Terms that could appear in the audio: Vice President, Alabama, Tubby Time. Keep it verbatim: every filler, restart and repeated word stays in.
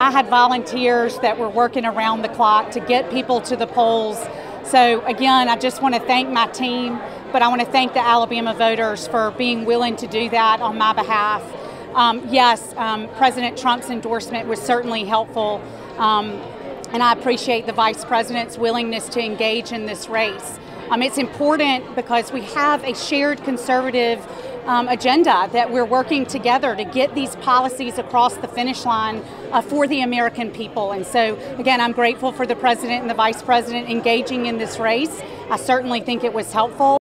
I had volunteers that were working around the clock to get people to the polls. So again, I just want to thank my team, but I want to thank the Alabama voters for being willing to do that on my behalf. Um, yes, um, President Trump's endorsement was certainly helpful, um, and I appreciate the Vice President's willingness to engage in this race. Um, it's important because we have a shared conservative Um, agenda that we're working together to get these policies across the finish line uh, for the American people. And so, again, I'm grateful for the President and the Vice President engaging in this race. I certainly think it was helpful.